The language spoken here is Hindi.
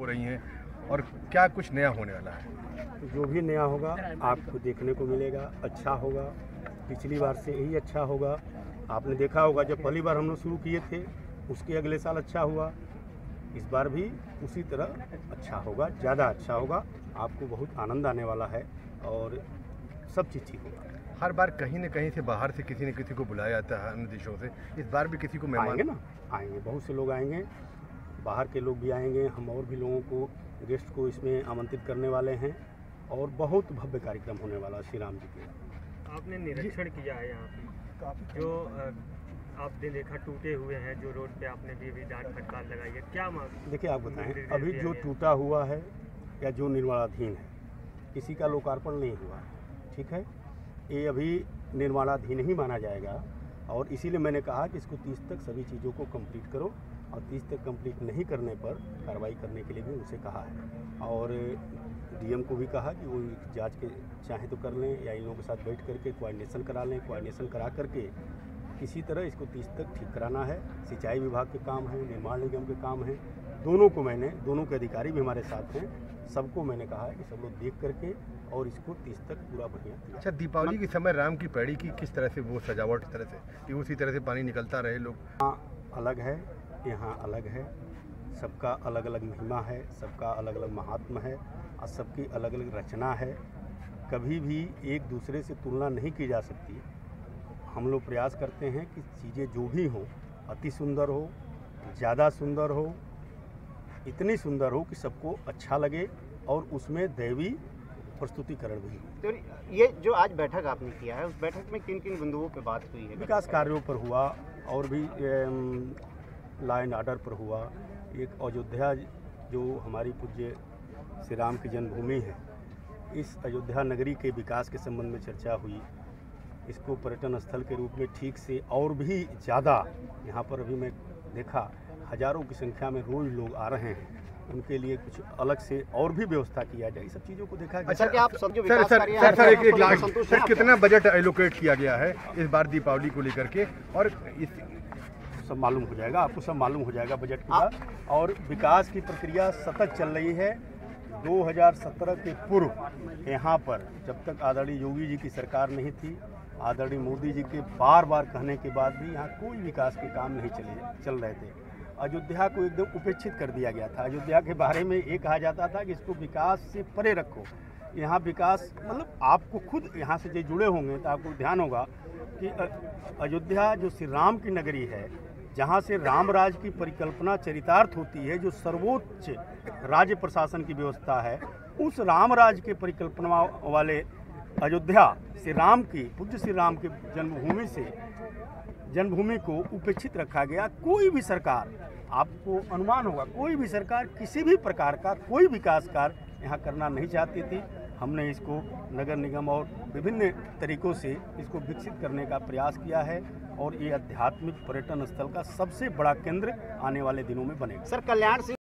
हो रही हैं और क्या कुछ नया होने वाला है। जो भी नया होगा आपको देखने को मिलेगा, अच्छा होगा, पिछली बार से यही अच्छा होगा। आपने देखा होगा जब पहली बार हम लोग शुरू किए थे उसके अगले साल अच्छा हुआ, इस बार भी उसी तरह अच्छा होगा, ज़्यादा अच्छा होगा, आपको बहुत आनंद आने वाला है और सब चीज़ ठीक होगा। हर बार कहीं न कहीं से बाहर से किसी न किसी को बुलाया जाता है अन्य देशों से, इस बार भी किसी को आएंगे ना, आएंगे बहुत से लोग आएंगे, बाहर के लोग भी आएंगे, हम और भी लोगों को गेस्ट को इसमें आमंत्रित करने वाले हैं और बहुत भव्य कार्यक्रम होने वाला है श्री राम जी के। आपने निरीक्षण किया है यहाँ पे जो आपने देखा टूटे हुए हैं, जो रोड पे आपने भी डांट फटकार लगाई है, क्या मांग? देखिए आप बताएं, अभी जो टूटा हुआ है या जो निर्माणाधीन है किसी का लोकार्पण नहीं हुआ, ठीक है, ये अभी निर्माणाधीन ही माना जाएगा और इसीलिए मैंने कहा कि इसको 30 तक सभी चीज़ों को कंप्लीट करो और 30 तक कंप्लीट नहीं करने पर कार्रवाई करने के लिए भी उनसे कहा है और डीएम को भी कहा कि वो जांच के चाहे तो कर लें या इन लोगों के साथ बैठ करके कोऑर्डिनेशन करा लें, कोऑर्डिनेशन करा करके इसी तरह इसको 30 तक ठीक कराना है। सिंचाई विभाग के काम है, निर्माण निगम के काम है, दोनों को मैंने, दोनों के अधिकारी भी हमारे साथ हैं, सबको मैंने कहा है कि सब लोग देख करके और इसको 30 तक पूरा बढ़िया। अच्छा, दीपावली के समय राम की पैड़ी की किस तरह से वो सजावट तरह से उसी तरह से पानी निकलता रहे लोग। हाँ, अलग है, यहाँ अलग है, सबका अलग अलग महिमा है, सबका अलग अलग महात्म है और सबकी अलग अलग रचना है, कभी भी एक दूसरे से तुलना नहीं की जा सकती। हम लोग प्रयास करते हैं कि चीज़ें जो भी हों अति सुंदर हो, ज़्यादा सुंदर हो, इतनी सुंदर हो कि सबको अच्छा लगे और उसमें दैवी प्रस्तुतिकरण भी हो। तो ये जो आज बैठक आपने किया है उस बैठक में किन किन बिंदुओं पर बात हुई है? विकास कार्यों पर हुआ और भी लॉ एंड ऑर्डर पर हुआ, एक अयोध्या जो हमारी पूज्य श्री राम की जन्मभूमि है, इस अयोध्या नगरी के विकास के संबंध में चर्चा हुई, इसको पर्यटन स्थल के रूप में ठीक से और भी ज़्यादा, यहाँ पर अभी मैं देखा हज़ारों की संख्या में रोज़ लोग आ रहे हैं, उनके लिए कुछ अलग से और भी व्यवस्था किया जाए, सब चीज़ों को देखा गया। अच्छा, क्या आप सब जो विकास सर कितना बजट एलोकेट किया गया है इस बार दीपावली को लेकर के? और सब मालूम हो जाएगा आपको, सब मालूम हो जाएगा बजट के बाद। और विकास की प्रक्रिया सतत चल रही है। 2017 के पूर्व यहाँ पर जब तक आदरणीय योगी जी की सरकार नहीं थी, आदरणीय मोदी जी के बार बार कहने के बाद भी यहाँ कोई विकास के काम नहीं चल रहे थे। अयोध्या को एकदम उपेक्षित कर दिया गया था। अयोध्या के बारे में ये कहा जाता था कि इसको विकास से परे रखो। यहाँ विकास मतलब आपको खुद यहाँ से जो जुड़े होंगे तो आपको ध्यान होगा कि अयोध्या जो श्री राम की नगरी है, जहाँ से रामराज की परिकल्पना चरितार्थ होती है, जो सर्वोच्च राज्य प्रशासन की व्यवस्था है, उस रामराज के परिकल्पना वाले अयोध्या श्री राम की, पूज्य श्री राम की जन्मभूमि से, जन्मभूमि को उपेक्षित रखा गया। कोई भी सरकार, आपको अनुमान होगा, कोई भी सरकार किसी भी प्रकार का कोई विकास कार्य यहाँ करना नहीं चाहती थी। हमने इसको नगर निगम और विभिन्न तरीकों से इसको विकसित करने का प्रयास किया है और ये आध्यात्मिक पर्यटन स्थल का सबसे बड़ा केंद्र आने वाले दिनों में बनेगा। सर, कल्याण सिंह